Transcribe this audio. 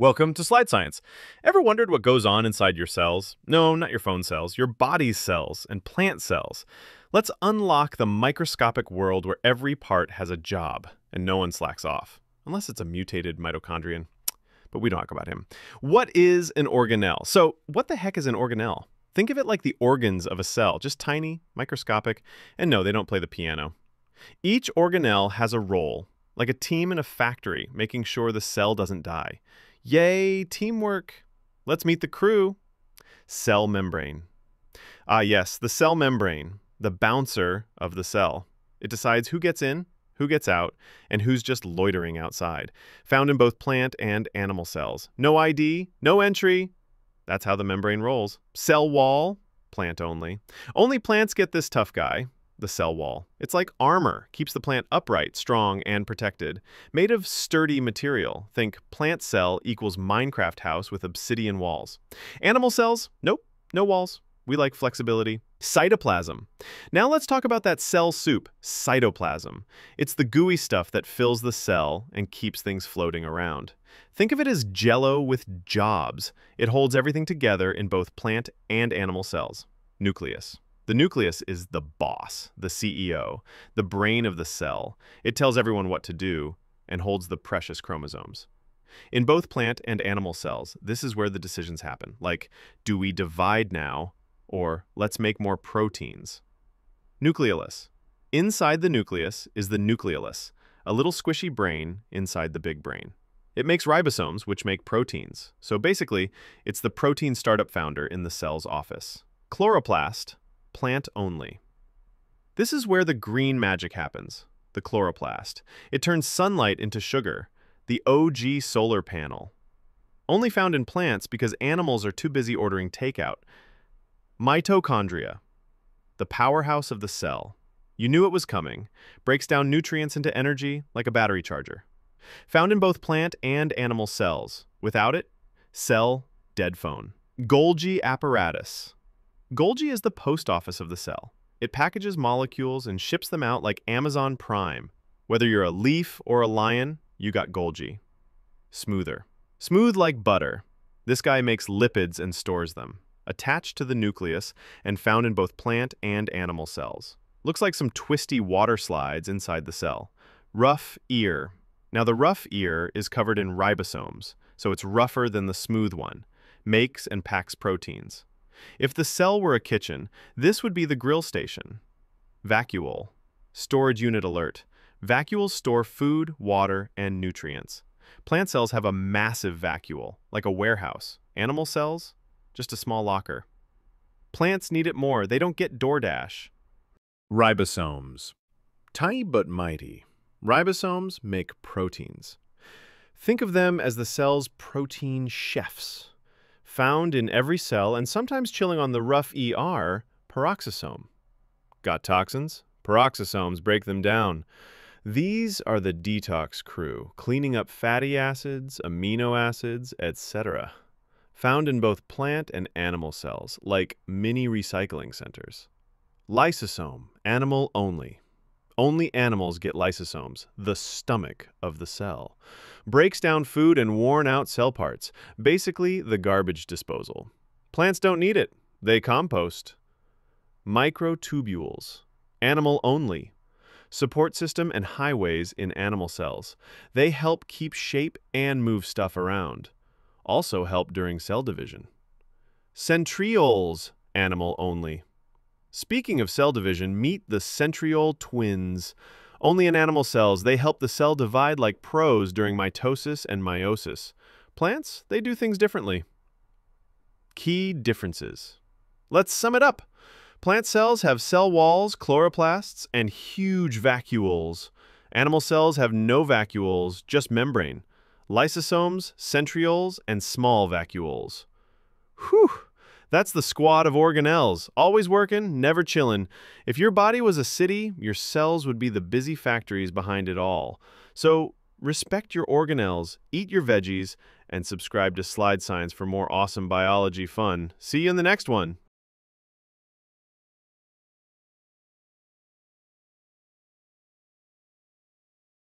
Welcome to Slide Science. Ever wondered what goes on inside your cells? No, not your phone cells, your body's cells and plant cells. Let's unlock the microscopic world where every part has a job and no one slacks off, unless it's a mutated mitochondrion. But we don't talk about him. What is an organelle? So what the heck is an organelle? Think of it like the organs of a cell, just tiny, microscopic, and no, they don't play the piano. Each organelle has a role, like a team in a factory, making sure the cell doesn't die. Yay, teamwork. Let's meet the crew. Cell membrane. Ah yes, the cell membrane, the bouncer of the cell. It decides who gets in, who gets out, and who's just loitering outside. Found in both plant and animal cells. No ID, no entry. That's how the membrane rolls. Cell wall, plant only. Only plants get this tough guy, the cell wall. It's like armor, keeps the plant upright, strong, and protected. Made of sturdy material. Think plant cell equals Minecraft house with obsidian walls. Animal cells? Nope, no walls. We like flexibility. Cytoplasm. Now let's talk about that cell soup, cytoplasm. It's the gooey stuff that fills the cell and keeps things floating around. Think of it as jello with jobs. It holds everything together in both plant and animal cells. Nucleus. The nucleus is the boss, the CEO, the brain of the cell. It tells everyone what to do and holds the precious chromosomes. In both plant and animal cells, this is where the decisions happen, like, do we divide now, or let's make more proteins? Nucleolus. Inside the nucleus is the nucleolus, a little squishy brain inside the big brain. It makes ribosomes, which make proteins. So basically, it's the protein startup founder in the cell's office. Chloroplast. Plant only. This is where the green magic happens, the chloroplast. It turns sunlight into sugar, the OG solar panel. Only found in plants because animals are too busy ordering takeout. Mitochondria, the powerhouse of the cell. You knew it was coming. Breaks down nutrients into energy like a battery charger. Found in both plant and animal cells. Without it, cell dead phone. Golgi apparatus. Golgi is the post office of the cell. It packages molecules and ships them out like Amazon Prime. Whether you're a leaf or a lion, you got Golgi. Smoother. Smooth like butter. This guy makes lipids and stores them. Attached to the nucleus and found in both plant and animal cells. Looks like some twisty water slides inside the cell. Rough ear. Now the rough ear is covered in ribosomes, so it's rougher than the smooth one. Makes and packs proteins. If the cell were a kitchen, this would be the grill station. Vacuole. Storage unit alert. Vacuoles store food, water, and nutrients. Plant cells have a massive vacuole, like a warehouse. Animal cells? Just a small locker. Plants need it more. They don't get DoorDash. Ribosomes. Tiny but mighty. Ribosomes make proteins. Think of them as the cell's protein chefs. Found in every cell and sometimes chilling on the rough ER, peroxisome. Got toxins? Peroxisomes break them down. These are the detox crew, cleaning up fatty acids, amino acids, etc. Found in both plant and animal cells, like mini recycling centers. Lysosome, animal only. Only animals get lysosomes, the stomach of the cell. Breaks down food and worn out cell parts, basically the garbage disposal. Plants don't need it, they compost. Microtubules, animal only. Support system and highways in animal cells. They help keep shape and move stuff around. Also help during cell division. Centrioles, animal only. Speaking of cell division, meet the centriole twins. Only in animal cells, they help the cell divide like pros during mitosis and meiosis. Plants, they do things differently. Key differences. Let's sum it up. Plant cells have cell walls, chloroplasts, and huge vacuoles. Animal cells have no vacuoles, just membrane. Lysosomes, centrioles, and small vacuoles. Whew! That's the squad of organelles, always working, never chilling. If your body was a city, your cells would be the busy factories behind it all. So respect your organelles, eat your veggies, and subscribe to Slide Science for more awesome biology fun. See you in the next one.